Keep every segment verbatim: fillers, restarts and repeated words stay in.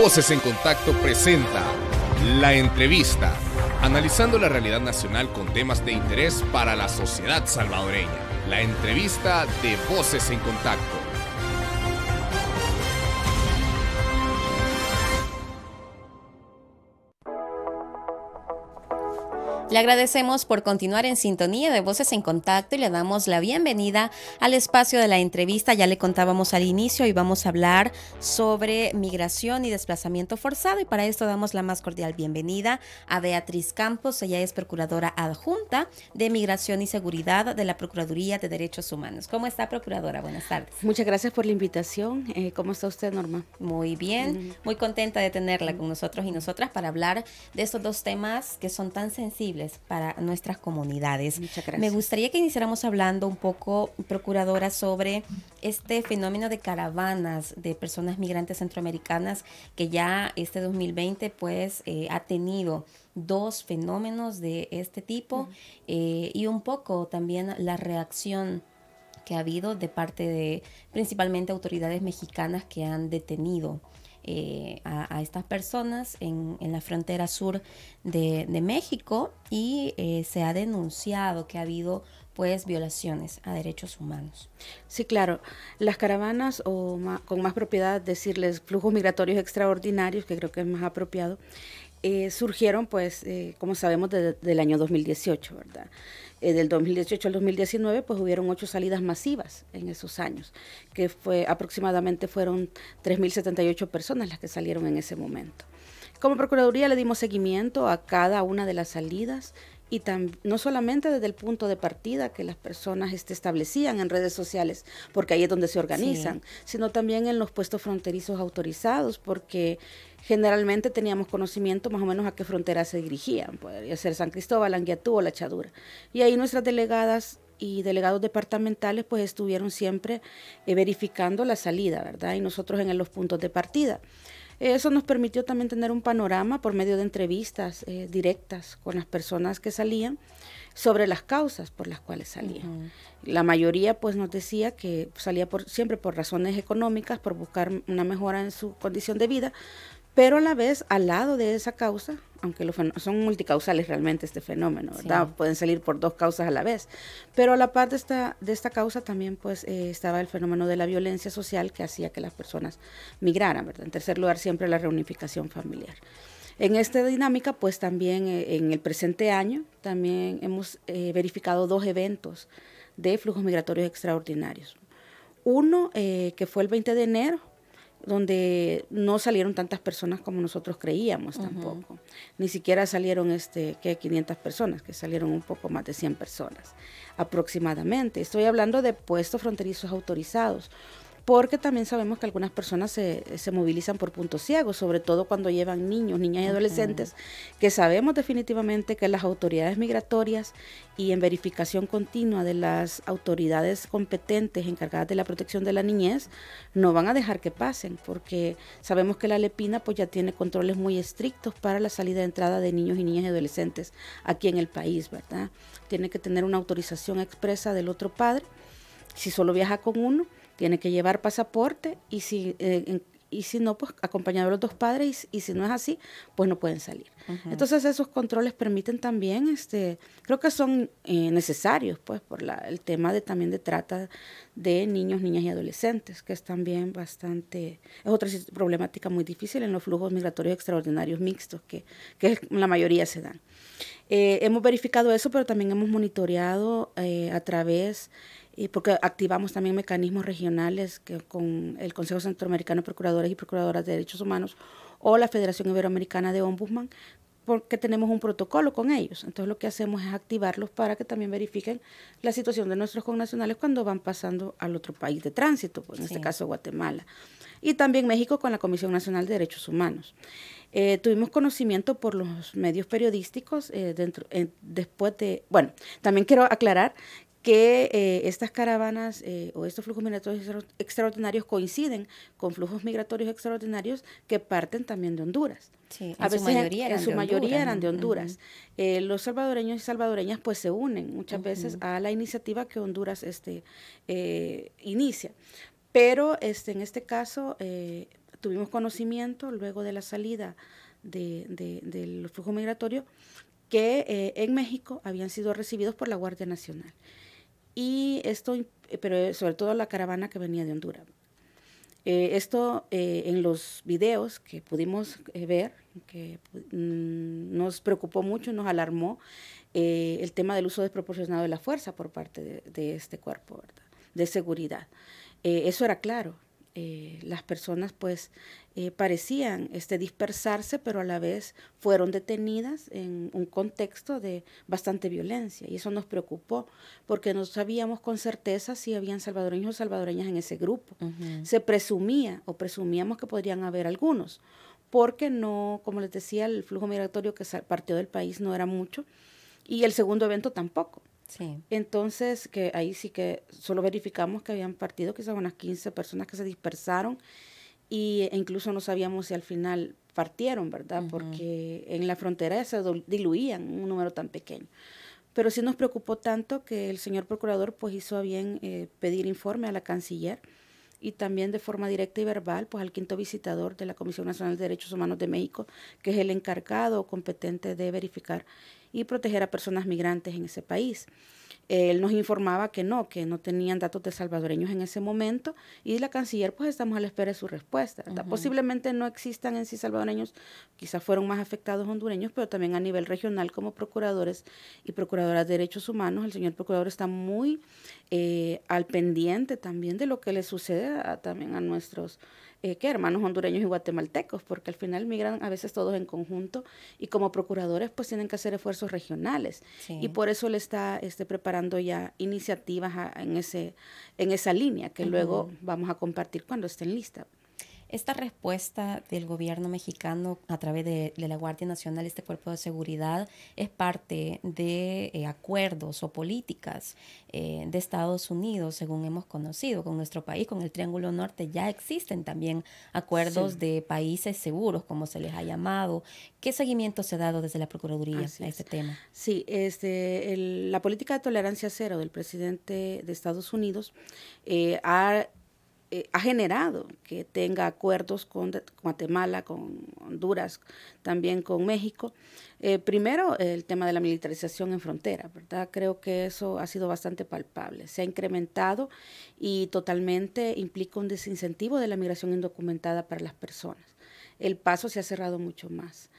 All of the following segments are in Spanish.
Voces en Contacto presenta La Entrevista, analizando la realidad nacional con temas de interés para la sociedad salvadoreña. La entrevista de Voces en Contacto. Le agradecemos por continuar en sintonía de Voces en Contacto y le damos la bienvenida al espacio de la entrevista. Ya le contábamos al inicio y vamos a hablar sobre migración y desplazamiento forzado, y para esto damos la más cordial bienvenida a Beatriz Campos. Ella es procuradora adjunta de Migración y Seguridad de la Procuraduría de Derechos Humanos. ¿Cómo está, procuradora? Buenas tardes. Muchas gracias por la invitación. Eh, ¿Cómo está usted, Norma? Muy bien, muy contenta de tenerla con nosotros y nosotras para hablar de estos dos temas que son tan sensibles para nuestras comunidades. Muchas gracias. Me gustaría que iniciáramos hablando un poco, procuradora, sobre este fenómeno de caravanas de personas migrantes centroamericanas que ya este dos mil veinte pues eh, ha tenido dos fenómenos de este tipo. Uh-huh. eh, y un poco también la reacción que ha habido de parte de principalmente autoridades mexicanas que han detenido Eh, a, a estas personas en, en la frontera sur de, de México, y eh, se ha denunciado que ha habido pues violaciones a derechos humanos. Sí, claro. Las caravanas, o ma, con más propiedad decirles flujos migratorios extraordinarios, que creo que es más apropiado, eh, surgieron pues, eh, como sabemos, desde el año dos mil dieciocho, ¿verdad? Eh, del dos mil dieciocho al dos mil diecinueve, pues hubieron ocho salidas masivas en esos años, que fue aproximadamente fueron tres mil setenta y ocho personas las que salieron en ese momento. Como Procuraduría le dimos seguimiento a cada una de las salidas, y no solamente desde el punto de partida que las personas este, establecían en redes sociales, porque ahí es donde se organizan, sí, sino también en los puestos fronterizos autorizados, porque generalmente teníamos conocimiento más o menos a qué frontera se dirigían, podría ser San Cristóbal, Anguiatú o Lachadura. Y ahí nuestras delegadas y delegados departamentales pues estuvieron siempre eh, verificando la salida, ¿verdad? Y nosotros en los puntos de partida. Eso nos permitió también tener un panorama por medio de entrevistas eh, directas con las personas que salían sobre las causas por las cuales salían. Uh-huh. La mayoría pues nos decía que salía por, siempre por razones económicas, por buscar una mejora en su condición de vida, pero a la vez al lado de esa causa, aunque los son multicausales realmente este fenómeno, ¿verdad? Sí. Pueden salir por dos causas a la vez, pero a la par de esta, de esta causa también pues eh, estaba el fenómeno de la violencia social que hacía que las personas migraran, ¿verdad? En tercer lugar, siempre la reunificación familiar. En esta dinámica pues también eh, en el presente año también hemos eh, verificado dos eventos de flujos migratorios extraordinarios. Uno eh, que fue el veinte de enero, donde no salieron tantas personas como nosotros creíamos tampoco. Uh-huh. Ni siquiera salieron este, ¿qué? quinientas personas, que salieron un poco más de cien personas aproximadamente. Estoy hablando de puestos fronterizos autorizados, porque también sabemos que algunas personas se, se movilizan por puntos ciegos, sobre todo cuando llevan niños, niñas y adolescentes, uh-huh, que sabemos definitivamente que las autoridades migratorias y en verificación continua de las autoridades competentes encargadas de la protección de la niñez no van a dejar que pasen, porque sabemos que la Lepina pues ya tiene controles muy estrictos para la salida y entrada de niños y niñas y adolescentes aquí en el país, ¿verdad? Tiene que tener una autorización expresa del otro padre, si solo viaja con uno, tiene que llevar pasaporte, y si, eh, y si no, pues acompañado de los dos padres, y, y si no es así, pues no pueden salir. Uh-huh. Entonces esos controles permiten también, este, creo que son eh, necesarios, pues por la, el tema de también de trata de niños, niñas y adolescentes, que es también bastante, es otra problemática muy difícil en los flujos migratorios extraordinarios mixtos, que, que la mayoría se dan. Eh, hemos verificado eso, pero también hemos monitoreado eh, a través, porque activamos también mecanismos regionales que con el Consejo Centroamericano de Procuradores y Procuradoras de Derechos Humanos o la Federación Iberoamericana de Ombudsman, porque tenemos un protocolo con ellos. Entonces lo que hacemos es activarlos para que también verifiquen la situación de nuestros connacionales cuando van pasando al otro país de tránsito, pues en sí, este caso Guatemala. Y también México con la Comisión Nacional de Derechos Humanos. Eh, tuvimos conocimiento por los medios periodísticos eh, dentro, eh, después de... Bueno, también quiero aclarar que eh, estas caravanas eh, o estos flujos migratorios extraordinarios coinciden con flujos migratorios extraordinarios que parten también de Honduras. Sí, a veces en su mayoría eran de Honduras. Uh-huh. eh, los salvadoreños y salvadoreñas pues se unen muchas, uh-huh, veces a la iniciativa que Honduras este, eh, inicia. Pero este, en este caso... Eh, tuvimos conocimiento luego de la salida de, de, del flujo migratorio que eh, en México habían sido recibidos por la Guardia Nacional. Y esto, pero sobre todo la caravana que venía de Honduras. Eh, esto eh, en los videos que pudimos eh, ver, que mm, nos preocupó mucho, nos alarmó eh, el tema del uso desproporcionado de la fuerza por parte de, de este cuerpo, ¿verdad?, de seguridad. Eh, eso era claro. Eh, las personas pues eh, parecían este, dispersarse, pero a la vez fueron detenidas en un contexto de bastante violencia, y eso nos preocupó porque no sabíamos con certeza si habían salvadoreños o salvadoreñas en ese grupo. Uh-huh. Se presumía o presumíamos que podrían haber algunos, porque no, como les decía, el flujo migratorio que partió del país no era mucho, y el segundo evento tampoco. Sí. Entonces, que ahí sí que solo verificamos que habían partido quizás unas quince personas que se dispersaron, y, e incluso no sabíamos si al final partieron, ¿verdad? Uh-huh. Porque en la frontera se diluían un número tan pequeño. Pero sí nos preocupó tanto que el señor procurador pues hizo bien eh, pedir informe a la canciller, y también de forma directa y verbal pues al quinto visitador de la Comisión Nacional de Derechos Humanos de México, que es el encargado o competente de verificar y proteger a personas migrantes en ese país. Él nos informaba que no, que no tenían datos de salvadoreños en ese momento, y la canciller pues estamos a la espera de su respuesta. Uh-huh. Posiblemente no existan en sí salvadoreños, quizás fueron más afectados hondureños, pero también a nivel regional como procuradores y procuradoras de derechos humanos, el señor procurador está muy eh, al pendiente también de lo que le sucede a, también a nuestros eh, ¿qué? hermanos hondureños y guatemaltecos, porque al final migran a veces todos en conjunto, y como procuradores pues tienen que hacer esfuerzos regionales. Sí. Y por eso le está este, preparando ya iniciativas a, en, ese, en esa línea que uh-huh. luego vamos a compartir cuando estén listas. Esta respuesta del gobierno mexicano a través de, de la Guardia Nacional, este cuerpo de seguridad, es parte de eh, acuerdos o políticas eh, de Estados Unidos, según hemos conocido, con nuestro país, con el Triángulo Norte. Ya existen también acuerdos sí. de países seguros, como se les ha llamado. ¿Qué seguimiento se ha dado desde la Procuraduría Así a este es. tema? Sí, este, el, la política de tolerancia cero del presidente de Estados Unidos eh, ha... Eh, ha generado que tenga acuerdos con Guatemala, con Honduras, también con México. Eh, primero, el tema de la militarización en frontera, ¿verdad? Creo que eso ha sido bastante palpable. Se ha incrementado y totalmente implica un desincentivo de la migración indocumentada para las personas. El paso se ha cerrado mucho más.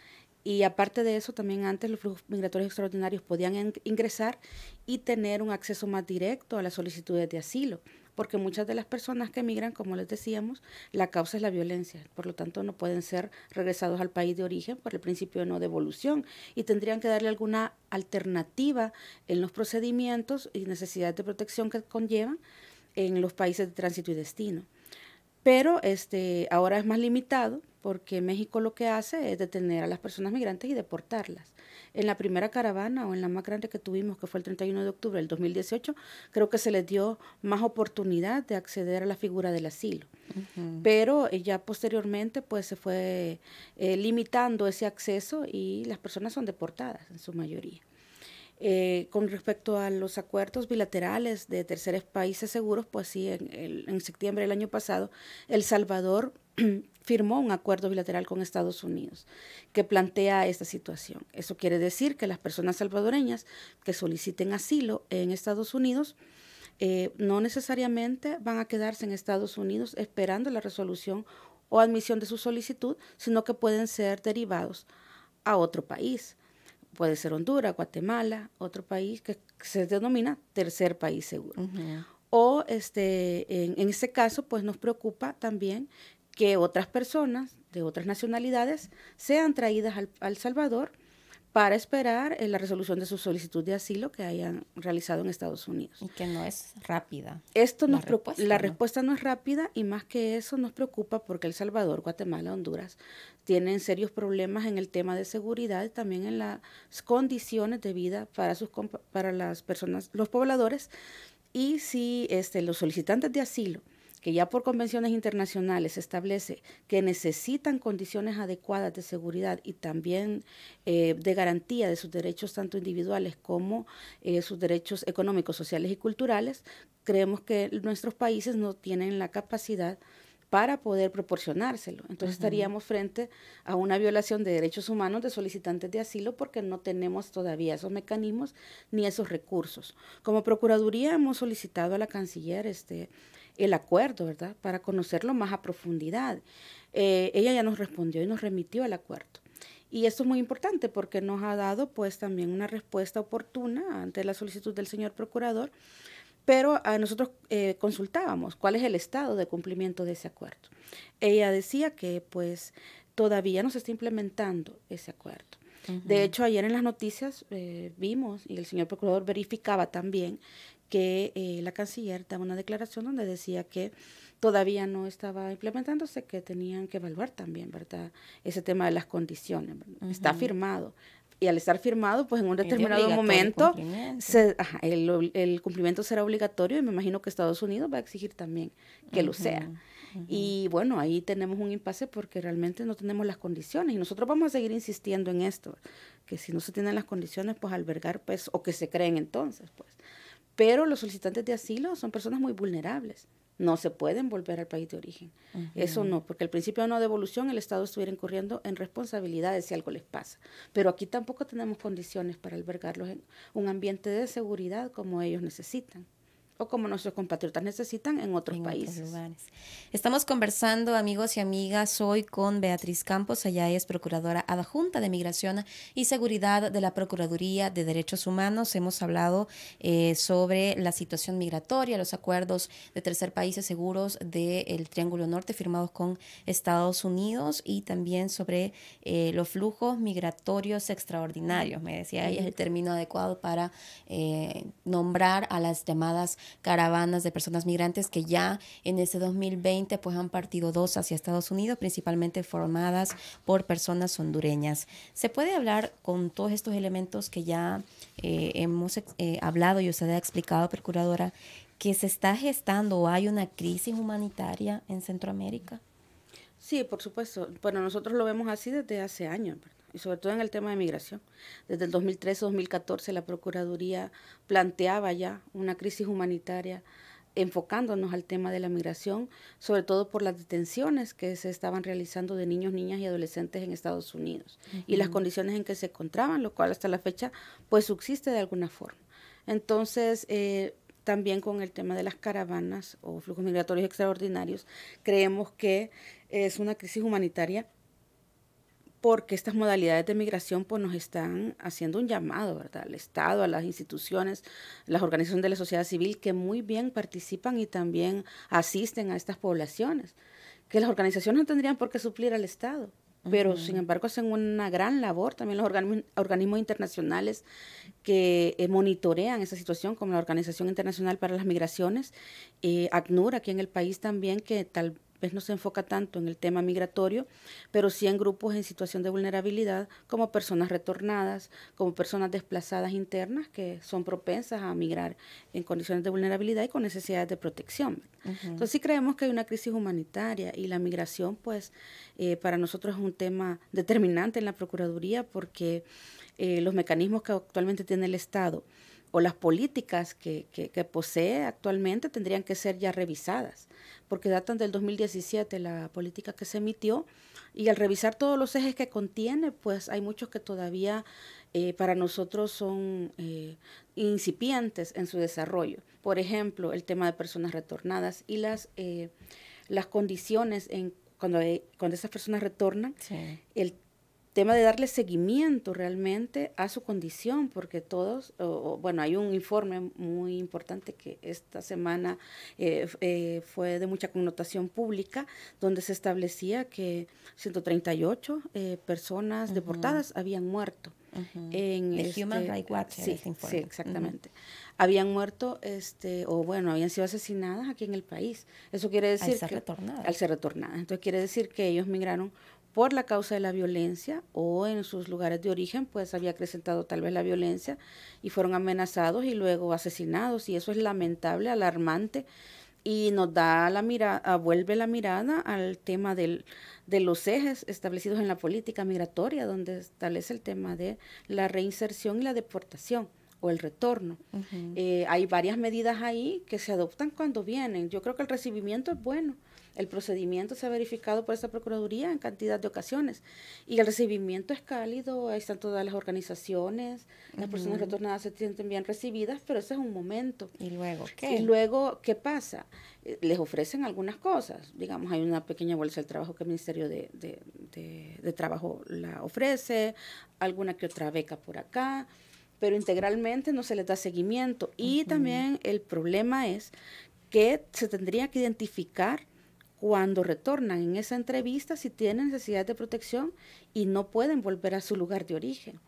Y aparte de eso, también antes los flujos migratorios extraordinarios podían ingresar y tener un acceso más directo a las solicitudes de asilo, porque muchas de las personas que emigran, como les decíamos, la causa es la violencia. Por lo tanto, no pueden ser regresados al país de origen por el principio de no devolución, y tendrían que darle alguna alternativa en los procedimientos y necesidades de protección que conllevan en los países de tránsito y destino. Pero este, ahora es más limitado, porque México lo que hace es detener a las personas migrantes y deportarlas. En la primera caravana, o en la más grande que tuvimos, que fue el treinta y uno de octubre del dos mil dieciocho, creo que se les dio más oportunidad de acceder a la figura del asilo. Uh-huh. Pero eh, ya posteriormente pues se fue eh, limitando ese acceso, y las personas son deportadas en su mayoría. Eh, con respecto a los acuerdos bilaterales de terceros países seguros, pues sí, en, el, en septiembre del año pasado, El Salvador firmó un acuerdo bilateral con Estados Unidos que plantea esta situación. Eso quiere decir que las personas salvadoreñas que soliciten asilo en Estados Unidos eh, no necesariamente van a quedarse en Estados Unidos esperando la resolución o admisión de su solicitud, sino que pueden ser derivados a otro país. Puede ser Honduras, Guatemala, otro país que se denomina tercer país seguro. Uh-huh. O este, en, en ese caso, pues nos preocupa también que otras personas de otras nacionalidades sean traídas al, al Salvador para esperar eh, la resolución de su solicitud de asilo que hayan realizado en Estados Unidos. Y que no es rápida. Esto nos preocupa. La respuesta no es rápida, y más que eso nos preocupa porque El Salvador, Guatemala, Honduras tienen serios problemas en el tema de seguridad y también en las condiciones de vida para, sus, para las personas, los pobladores. Y si este, los solicitantes de asilo, que ya por convenciones internacionales se establece que necesitan condiciones adecuadas de seguridad y también eh, de garantía de sus derechos tanto individuales como eh, sus derechos económicos, sociales y culturales, creemos que nuestros países no tienen la capacidad para poder proporcionárselo. Entonces, uh-huh, estaríamos frente a una violación de derechos humanos de solicitantes de asilo porque no tenemos todavía esos mecanismos ni esos recursos. Como Procuraduría hemos solicitado a la Canciller este, el acuerdo, ¿verdad?, para conocerlo más a profundidad. Eh, ella ya nos respondió y nos remitió el acuerdo. Y esto es muy importante porque nos ha dado pues también una respuesta oportuna ante la solicitud del señor procurador, pero a nosotros eh, consultábamos cuál es el estado de cumplimiento de ese acuerdo. Ella decía que pues todavía no se está implementando ese acuerdo. Uh-huh. De hecho, ayer en las noticias eh, vimos, y el señor procurador verificaba también, que eh, la canciller daba una declaración donde decía que todavía no estaba implementándose, que tenían que evaluar también, ¿verdad?, ese tema de las condiciones. Uh-huh. Está firmado. Y al estar firmado, pues en un determinado momento, se, ajá, el, el cumplimiento será obligatorio, y me imagino que Estados Unidos va a exigir también que uh-huh, lo sea. Uh-huh. Y bueno, ahí tenemos un impasse porque realmente no tenemos las condiciones. Y nosotros vamos a seguir insistiendo en esto, que si no se tienen las condiciones, pues albergar, pues, o que se creen entonces, pues. Pero los solicitantes de asilo son personas muy vulnerables. No se pueden volver al país de origen. Uh-huh. Eso no, porque al principio de una devolución el Estado estuviera incurriendo en responsabilidades si algo les pasa. Pero aquí tampoco tenemos condiciones para albergarlos en un ambiente de seguridad como ellos necesitan, o como nuestros compatriotas necesitan en otros en países. Otros lugares. Estamos conversando, amigos y amigas, hoy con Beatriz Campos. Ella es Procuradora Adjunta de Migración y Seguridad de la Procuraduría de Derechos Humanos. Hemos hablado eh, sobre la situación migratoria, los acuerdos de tercer países seguros del Triángulo Norte firmados con Estados Unidos, y también sobre eh, los flujos migratorios extraordinarios. Me decía ella, es el término adecuado para eh, nombrar a las llamadas caravanas de personas migrantes que ya en este dos mil veinte pues han partido dos hacia Estados Unidos, principalmente formadas por personas hondureñas. ¿Se puede hablar con todos estos elementos que ya eh, hemos eh, hablado y usted ha explicado, Procuradora, que se está gestando o hay una crisis humanitaria en Centroamérica? Sí, por supuesto. Bueno, nosotros lo vemos así desde hace años, ¿verdad?, y sobre todo en el tema de migración. Desde el dos mil trece a dos mil catorce la Procuraduría planteaba ya una crisis humanitaria enfocándonos al tema de la migración, sobre todo por las detenciones que se estaban realizando de niños, niñas y adolescentes en Estados Unidos, uh-huh, y las condiciones en que se encontraban, lo cual hasta la fecha pues subsiste de alguna forma. Entonces, eh, también con el tema de las caravanas o flujos migratorios extraordinarios, creemos que es una crisis humanitaria porque estas modalidades de migración pues nos están haciendo un llamado, ¿verdad?, al Estado, a las instituciones, las organizaciones de la sociedad civil que muy bien participan y también asisten a estas poblaciones, que las organizaciones no tendrían por qué suplir al Estado, pero uh-huh, sin embargo hacen una gran labor. También los organi- organismos internacionales que eh, monitorean esa situación, como la Organización Internacional para las Migraciones, eh, ACNUR aquí en el país también, que tal pues no se enfoca tanto en el tema migratorio, pero sí en grupos en situación de vulnerabilidad, como personas retornadas, como personas desplazadas internas que son propensas a migrar en condiciones de vulnerabilidad y con necesidades de protección. Uh-huh. Entonces sí creemos que hay una crisis humanitaria, y la migración pues eh, para nosotros es un tema determinante en la Procuraduría, porque eh, los mecanismos que actualmente tiene el Estado o las políticas que, que, que posee actualmente tendrían que ser ya revisadas, porque datan del dos mil diecisiete la política que se emitió, y al revisar todos los ejes que contiene, pues hay muchos que todavía eh, para nosotros son eh, incipientes en su desarrollo. Por ejemplo, el tema de personas retornadas y las, eh, las condiciones en cuando, eh, cuando esas personas retornan, sí, el tema de darle seguimiento realmente a su condición, porque todos, o, o, bueno, hay un informe muy importante que esta semana eh, eh, fue de mucha connotación pública, donde se establecía que ciento treinta y ocho eh, personas, uh-huh, deportadas habían muerto. Uh-huh. En The este, Human Rights Watch, sí, este informe. Sí, exactamente. Uh-huh. Habían muerto, este, o bueno, habían sido asesinadas aquí en el país. Eso quiere decir al ser que, retornadas. Al ser retornadas. Entonces quiere decir que ellos migraron por la causa de la violencia, o en sus lugares de origen pues había acrecentado tal vez la violencia y fueron amenazados y luego asesinados, y eso es lamentable, alarmante, y nos da la mirada, vuelve la mirada al tema del, de los ejes establecidos en la política migratoria, donde establece el tema de la reinserción y la deportación. o el retorno. Uh-huh. eh, hay varias medidas ahí que se adoptan cuando vienen. Yo creo que el recibimiento es bueno. El procedimiento se ha verificado por esta Procuraduría en cantidad de ocasiones. Y el recibimiento es cálido, ahí están todas las organizaciones, las uh-huh. personas retornadas se sienten bien recibidas, pero ese es un momento. ¿Y luego qué? Y luego, ¿qué pasa? Les ofrecen algunas cosas. Digamos, hay una pequeña bolsa del trabajo que el Ministerio de, de, de, de Trabajo la ofrece, alguna que otra beca por acá, pero integralmente no se les da seguimiento. Y uh-huh. también el problema es que se tendría que identificar cuando retornan en esa entrevista si tienen necesidad de protección y no pueden volver a su lugar de origen.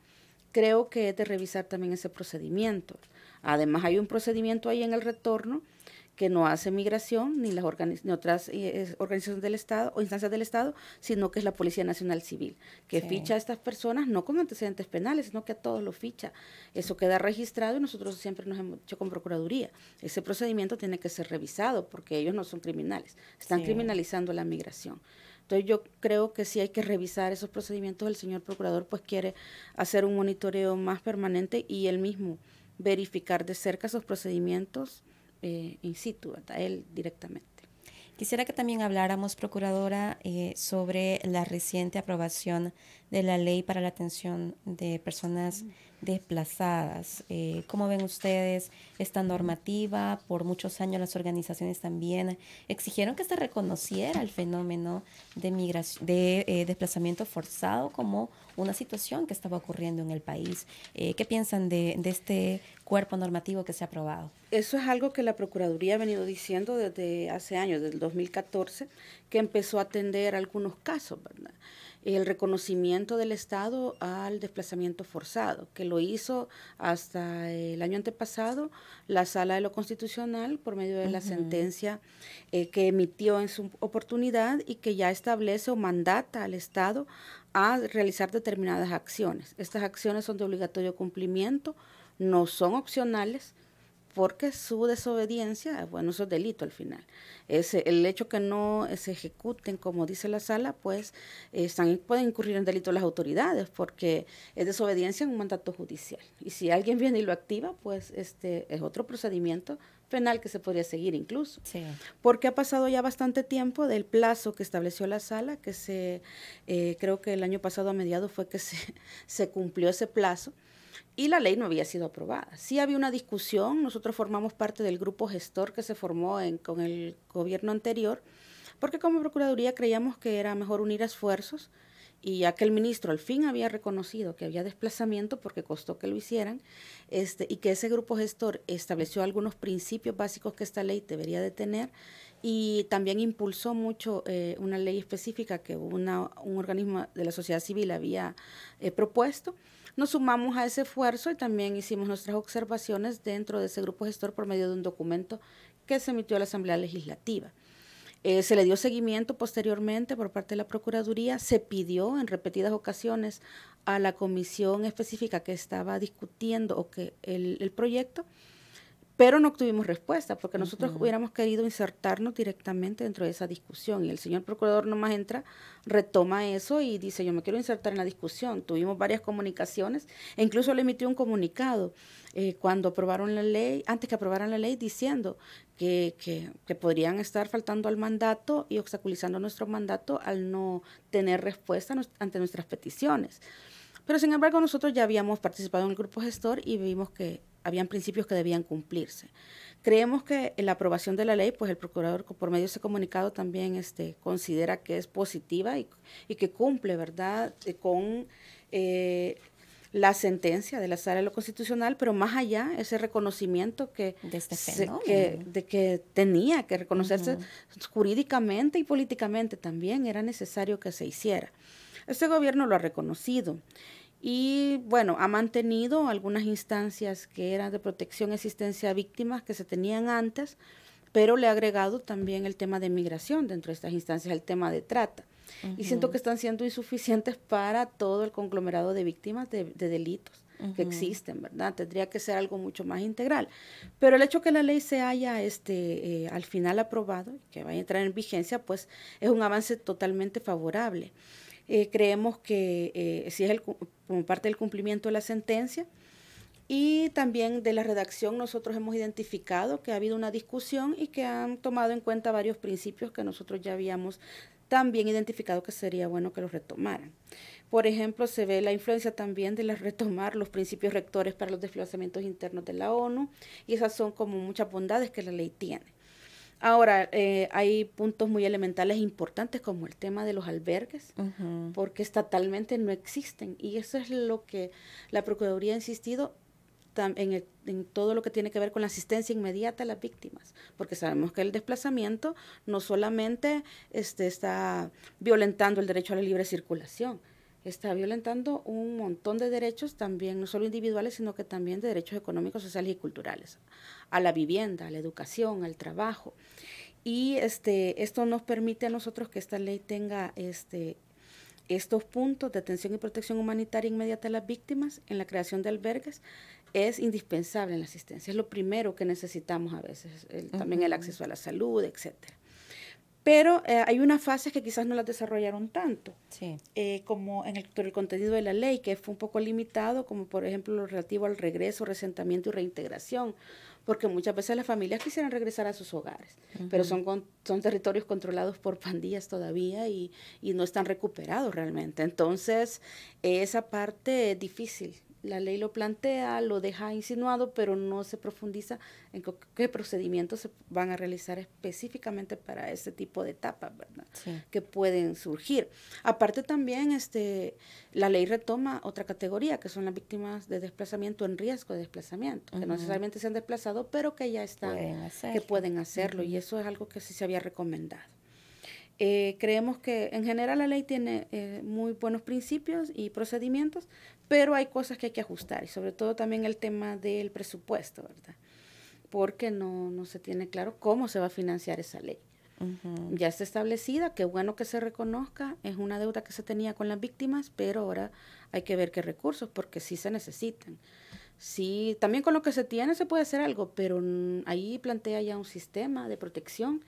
Creo que es de revisar también ese procedimiento. Además, hay un procedimiento ahí en el retorno que no hace migración ni las organiz ni otras eh, organizaciones del Estado o instancias del Estado, sino que es la Policía Nacional Civil, que sí. ficha a estas personas no con antecedentes penales, sino que a todos los ficha. Eso queda registrado y nosotros siempre nos hemos hecho con Procuraduría. Ese procedimiento tiene que ser revisado porque ellos no son criminales, están sí. criminalizando la migración. Entonces yo creo que sí hay que revisar esos procedimientos. El señor Procurador pues quiere hacer un monitoreo más permanente y él mismo verificar de cerca esos procedimientos Eh, in situ, a él directamente. Quisiera que también habláramos, Procuradora, eh, sobre la reciente aprobación de la Ley para la Atención de Personas Desplazadas. Eh, ¿Cómo ven ustedes esta normativa? Por muchos años las organizaciones también exigieron que se reconociera el fenómeno de, migración, de eh, desplazamiento forzado como una situación que estaba ocurriendo en el país. Eh, ¿Qué piensan de, de este cuerpo normativo que se ha aprobado? Eso es algo que la Procuraduría ha venido diciendo desde hace años, desde el dos mil catorce, que empezó a atender algunos casos, ¿verdad? El reconocimiento del Estado al desplazamiento forzado, que lo hizo hasta el año antepasado la Sala de lo Constitucional por medio de uh-huh. la sentencia eh, que emitió en su oportunidad y que ya establece o mandata al Estado a realizar determinadas acciones. Estas acciones son de obligatorio cumplimiento, no son opcionales, porque su desobediencia, bueno, eso es delito al final. Ese, el hecho que no se ejecuten, como dice la sala, pues están, pueden incurrir en delito las autoridades, porque es desobediencia en un mandato judicial. Y si alguien viene y lo activa, pues este es otro procedimiento penal que se podría seguir incluso. Sí. Porque ha pasado ya bastante tiempo del plazo que estableció la sala, que se eh, creo que el año pasado a mediados fue que se, se cumplió ese plazo. Y la ley no había sido aprobada. Sí había una discusión, nosotros formamos parte del grupo gestor que se formó en, con el gobierno anterior, porque como Procuraduría creíamos que era mejor unir esfuerzos, y ya que el ministro al fin había reconocido que había desplazamiento, porque costó que lo hicieran, este, y que ese grupo gestor estableció algunos principios básicos que esta ley debería de tener, y también impulsó mucho eh, una ley específica que una, un organismo de la sociedad civil había eh, propuesto. Nos sumamos a ese esfuerzo y también hicimos nuestras observaciones dentro de ese grupo gestor por medio de un documento que se emitió a la Asamblea Legislativa. Eh, se le dio seguimiento posteriormente por parte de la Procuraduría, se pidió en repetidas ocasiones a la comisión específica que estaba discutiendo o que el, el proyecto, pero no obtuvimos respuesta porque nosotros uh-huh. hubiéramos querido insertarnos directamente dentro de esa discusión. Y el señor Procurador nomás entra, retoma eso y dice, yo me quiero insertar en la discusión. Tuvimos varias comunicaciones e incluso le emitió un comunicado eh, cuando aprobaron la ley, antes que aprobaran la ley, diciendo Que, que, que podrían estar faltando al mandato y obstaculizando nuestro mandato al no tener respuesta nos, ante nuestras peticiones. Pero sin embargo nosotros ya habíamos participado en el grupo gestor y vimos que habían principios que debían cumplirse. Creemos que en la aprobación de la ley, pues el Procurador por medio de ese comunicado también este, considera que es positiva y, y que cumple, ¿verdad?, con eh, la sentencia de la Sala de lo Constitucional, pero más allá, ese reconocimiento que, de, este se, que, de que tenía que reconocerse uh-huh. jurídicamente y políticamente también era necesario que se hiciera. Este gobierno lo ha reconocido y, bueno, ha mantenido algunas instancias que eran de protección y asistencia a víctimas que se tenían antes, pero le ha agregado también el tema de migración dentro de estas instancias, el tema de trata. Uh-huh. Y siento que están siendo insuficientes para todo el conglomerado de víctimas de, de delitos uh-huh. que existen, ¿verdad? Tendría que ser algo mucho más integral. Pero el hecho que la ley se haya este, eh, al final aprobado, que vaya a entrar en vigencia, pues es un avance totalmente favorable. Eh, creemos que eh, si es el, como parte del cumplimiento de la sentencia, Y también de la redacción nosotros hemos identificado que ha habido una discusión y que han tomado en cuenta varios principios que nosotros ya habíamos también identificado que sería bueno que los retomaran. Por ejemplo, se ve la influencia también de la, retomar los principios rectores para los desplazamientos internos de la ONU, y esas son como muchas bondades que la ley tiene. Ahora, eh, hay puntos muy elementales importantes como el tema de los albergues, uh-huh. porque estatalmente no existen, y eso es lo que la Procuraduría ha insistido en, el, en todo lo que tiene que ver con la asistencia inmediata a las víctimas, porque sabemos que el desplazamiento no solamente este, está violentando el derecho a la libre circulación, está violentando un montón de derechos también, no solo individuales, sino que también de derechos económicos, sociales y culturales, a la vivienda, a la educación, al trabajo. Y este, esto nos permite a nosotros que esta ley tenga este, estos puntos de atención y protección humanitaria inmediata a las víctimas en la creación de albergues. Es indispensable en la asistencia, es lo primero que necesitamos a veces, el, uh-huh. también el acceso a la salud, etcétera. Pero eh, hay unas fases que quizás no las desarrollaron tanto, sí. eh, como en el, el contenido de la ley, que fue un poco limitado, como por ejemplo lo relativo al regreso, resentamiento y reintegración, porque muchas veces las familias quisieran regresar a sus hogares, uh-huh. pero son, con, son territorios controlados por pandillas todavía y, y no están recuperados realmente. Entonces, eh, esa parte es difícil. La ley lo plantea, lo deja insinuado, pero no se profundiza en qué procedimientos se van a realizar específicamente para este tipo de etapas, ¿verdad? Sí. Que pueden surgir. Aparte también, este, la ley retoma otra categoría, que son las víctimas de desplazamiento en riesgo de desplazamiento, uh-huh. que no necesariamente se han desplazado, pero que ya están, pueden que pueden hacerlo, uh-huh. y eso es algo que sí se había recomendado. Eh, creemos que en general la ley tiene eh, muy buenos principios y procedimientos, pero hay cosas que hay que ajustar, y sobre todo también el tema del presupuesto, ¿verdad? Porque no, no se tiene claro cómo se va a financiar esa ley. Uh-huh. Ya está establecida, qué bueno que se reconozca, es una deuda que se tenía con las víctimas, pero ahora hay que ver qué recursos, porque sí se necesitan. Sí, también con lo que se tiene se puede hacer algo, pero ahí plantea ya un sistema de protección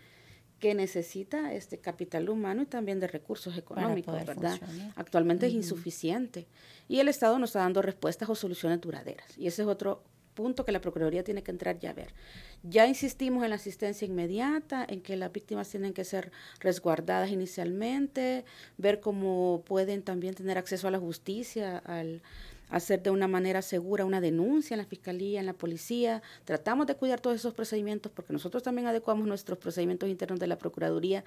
que necesita este capital humano y también de recursos económicos, ¿verdad? Funcionar. Actualmente uh-huh. es insuficiente, y el Estado no está dando respuestas o soluciones duraderas, y ese es otro punto que la Procuraduría tiene que entrar ya a ver. Ya insistimos en la asistencia inmediata, en que las víctimas tienen que ser resguardadas inicialmente, ver cómo pueden también tener acceso a la justicia, al hacer de una manera segura una denuncia en la fiscalía, en la policía. Tratamos de cuidar todos esos procedimientos porque nosotros también adecuamos nuestros procedimientos internos de la Procuraduría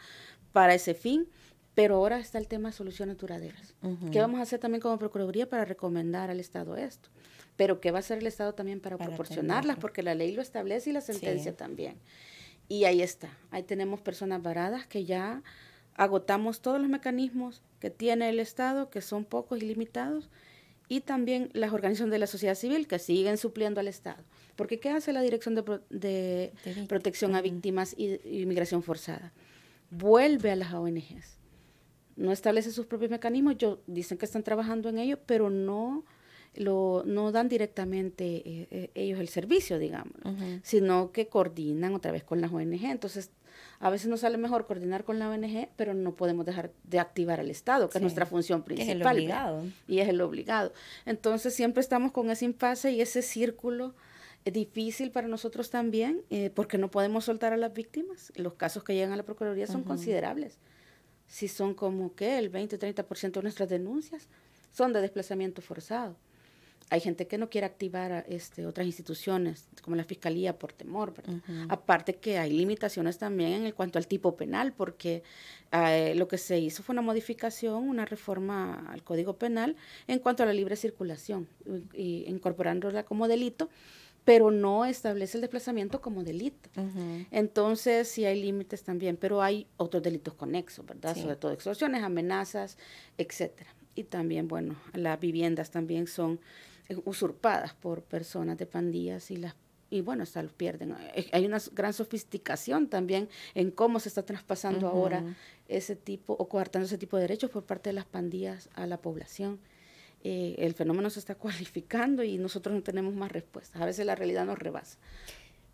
para ese fin, pero ahora está el tema de soluciones duraderas. Uh-huh. ¿Qué vamos a hacer también como Procuraduría para recomendar al Estado esto? Pero ¿qué va a hacer el Estado también para, para proporcionarlas? Tenerlo. Porque la ley lo establece y la sentencia sí. también. Y ahí está. Ahí tenemos personas varadas que ya agotamos todos los mecanismos que tiene el Estado, que son pocos y limitados, y también las organizaciones de la sociedad civil que siguen supliendo al Estado. Porque ¿qué hace la Dirección de, Pro de, de Protección uh-huh. a Víctimas y, y Migración Forzada? Vuelve a las O N Ges. No establece sus propios mecanismos. Yo, dicen que están trabajando en ello, pero no, lo, no dan directamente eh, eh, ellos el servicio, digamos, uh-huh. sino que coordinan otra vez con las O N G. Entonces, a veces nos sale mejor coordinar con la O N G, pero no podemos dejar de activar al Estado, que sí, es nuestra función principal. Es el obligado. Y es el obligado. Entonces, siempre estamos con ese impasse y ese círculo eh, difícil para nosotros también, eh, porque no podemos soltar a las víctimas. Los casos que llegan a la Procuraduría son uh-huh. considerables. Si son como que el veinte o treinta por ciento de nuestras denuncias son de desplazamiento forzado. Hay gente que no quiere activar a, este, otras instituciones, como la Fiscalía, por temor, ¿verdad? Uh-huh. Aparte que hay limitaciones también en cuanto al tipo penal, porque eh, lo que se hizo fue una modificación, una reforma al Código Penal en cuanto a la libre circulación, y, y incorporándola como delito, pero no establece el desplazamiento como delito. Uh-huh. Entonces, sí hay límites también, pero hay otros delitos conexos, ¿verdad? Sí. Sobre todo extorsiones, amenazas, etcétera. Y también, bueno, las viviendas también son usurpadas por personas de pandillas y las y bueno, hasta los pierden. Hay una gran sofisticación también en cómo se está traspasando uh-huh. ahora ese tipo, o coartando ese tipo de derechos por parte de las pandillas a la población. Eh, el fenómeno se está cualificando y nosotros no tenemos más respuestas. A veces la realidad nos rebasa.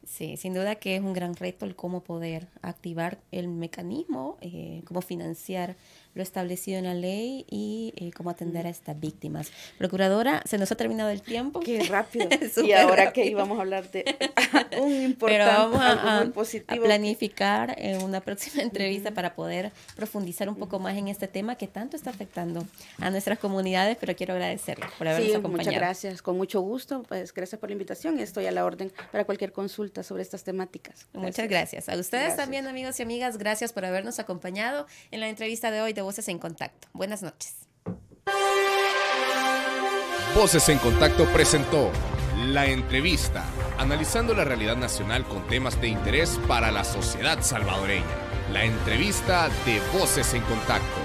Sí, sin duda que es un gran reto el cómo poder activar el mecanismo, eh, cómo financiar lo establecido en la ley y eh, cómo atender a estas víctimas. Procuradora, se nos ha terminado el tiempo. ¡Qué rápido! Y ahora rápido. Que íbamos a hablar de un importante, Pero vamos a, algo muy positivo a planificar eh, una próxima entrevista uh-huh. para poder profundizar un poco más en este tema que tanto está afectando a nuestras comunidades, pero quiero agradecerle por habernos sí, acompañado. Muchas gracias, con mucho gusto, pues gracias por la invitación, estoy a la orden para cualquier consulta sobre estas temáticas. Gracias. Muchas gracias. A ustedes gracias. También, amigos y amigas, gracias por habernos acompañado en la entrevista de hoy de Voces en Contacto. Buenas noches. Voces en Contacto presentó La Entrevista, analizando la realidad nacional con temas de interés para la sociedad salvadoreña. La entrevista de Voces en Contacto.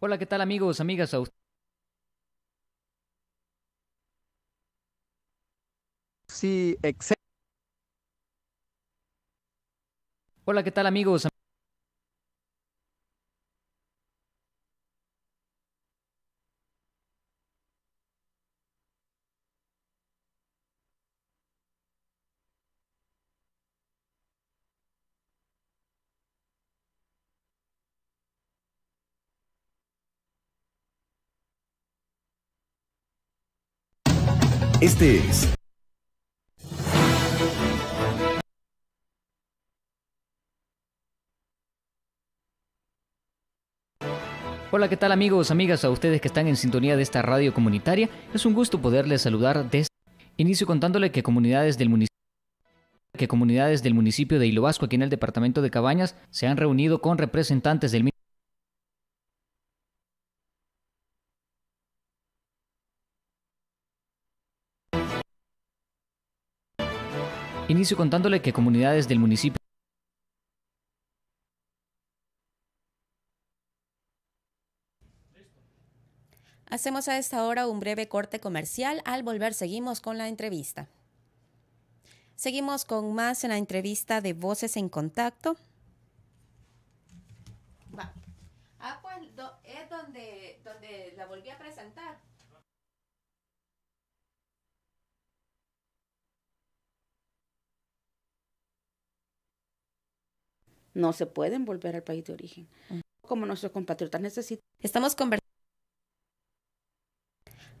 Hola, ¿qué tal amigos, amigas? A sí, excelente. Hola, ¿qué tal amigos? Am Este es... Hola, ¿qué tal amigos, amigas? A ustedes que están en sintonía de esta radio comunitaria, es un gusto poderles saludar desde... Inicio contándole que comunidades del municipio que comunidades del municipio de Ilobasco, aquí en el departamento de Cabañas, se han reunido con representantes del Inicio contándole que comunidades del municipio Hacemos a esta hora un breve corte comercial. Al volver seguimos con la entrevista. Seguimos con más en la entrevista de Voces en Contacto. Va. Ah, pues do, es donde, donde la volví a presentar. No se pueden volver al país de origen. Como nuestros compatriotas necesitan. Estamos conversando.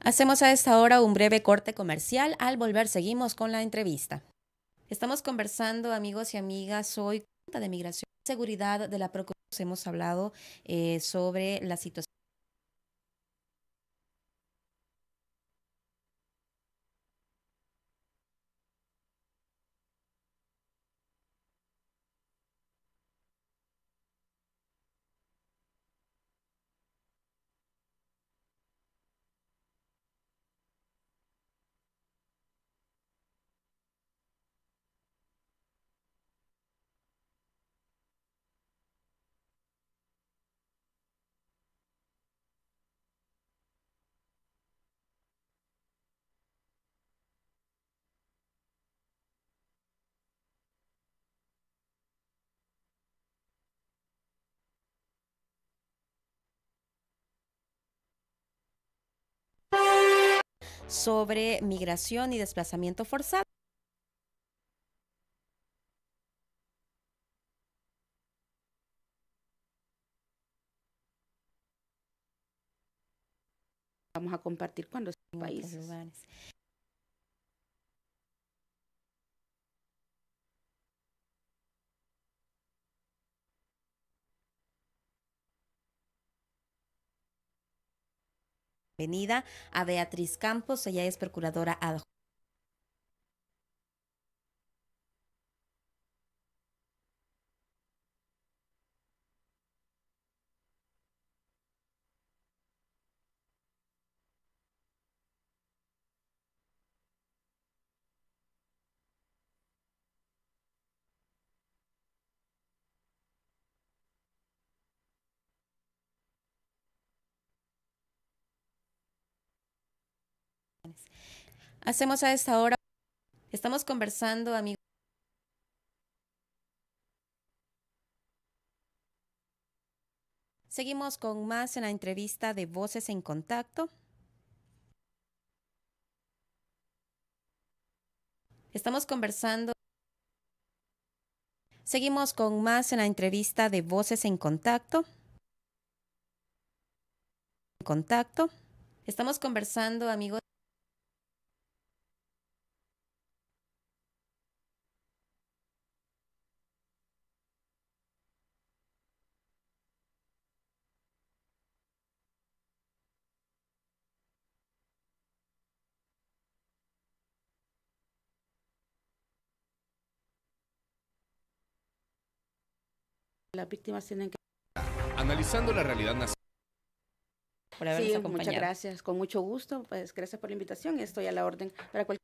Hacemos a esta hora un breve corte comercial. Al volver seguimos con la entrevista. Estamos conversando, amigos y amigas, hoy con de migración y seguridad de la Procuraduría. Hemos hablado eh, sobre la situación. Sobre migración y desplazamiento forzado. Vamos a compartir cuando sean países. Lugares. Bienvenida a Beatriz Campos, ella es procuradora adjunta. Hacemos a esta hora, estamos conversando, amigos. Seguimos con más en la entrevista de Voces en Contacto. Estamos conversando. Seguimos con más en la entrevista de Voces en Contacto. En contacto. Estamos conversando, amigos. Las víctimas tienen que... Analizando la realidad nacional. Por habernos acompañado. Muchas gracias, con mucho gusto, pues gracias por la invitación, estoy a la orden para cualquier...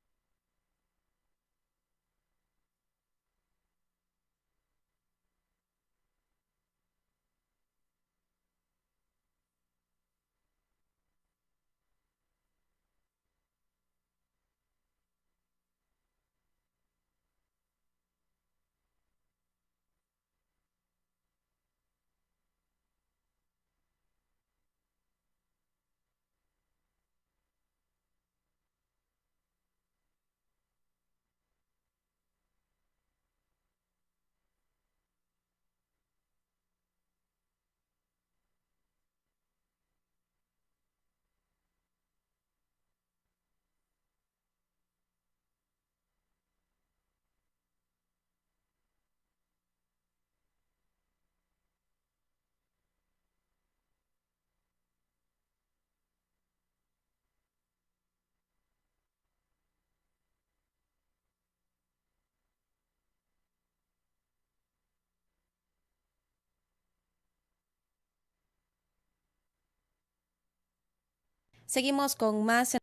Seguimos con más.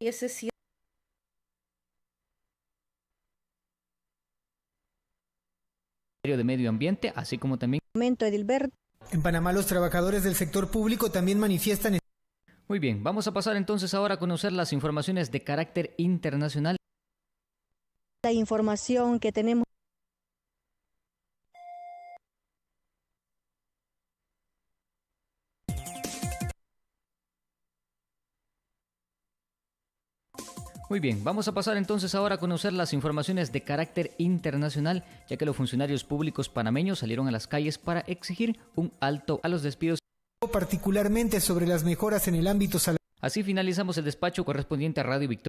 Y ese cierre. De Medio Ambiente, así como también. En Panamá los trabajadores del sector público también manifiestan. Muy bien, vamos a pasar entonces ahora a conocer las informaciones de carácter internacional. La información que tenemos. Muy bien, vamos a pasar entonces ahora a conocer las informaciones de carácter internacional, ya que los funcionarios públicos panameños salieron a las calles para exigir un alto a los despidos, particularmente sobre las mejoras en el ámbito salarial. Así finalizamos el despacho correspondiente a Radio Victoria.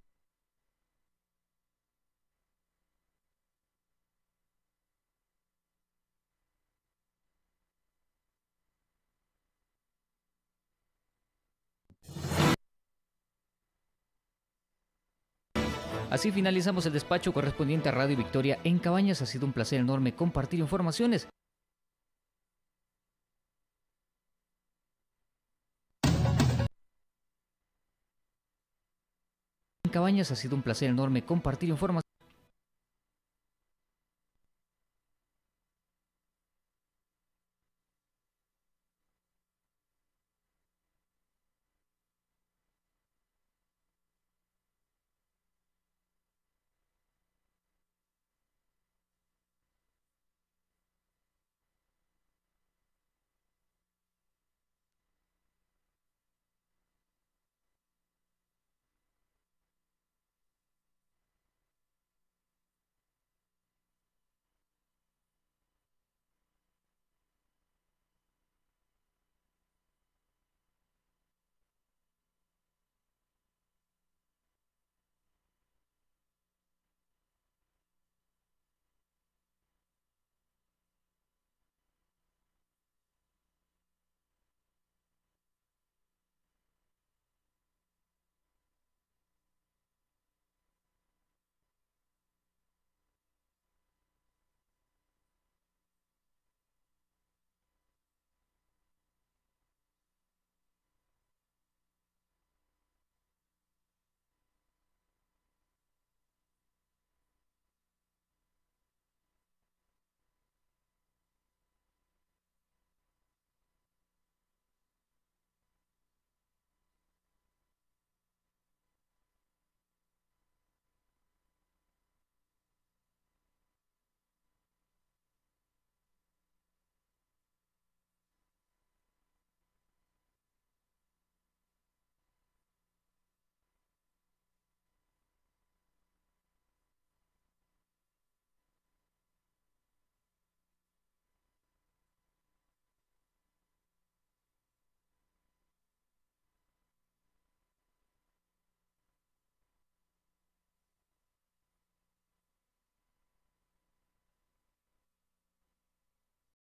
Así finalizamos el despacho correspondiente a Radio Victoria en Cabañas. Ha sido un placer enorme compartir informaciones. En Cabañas ha sido un placer enorme compartir informaciones.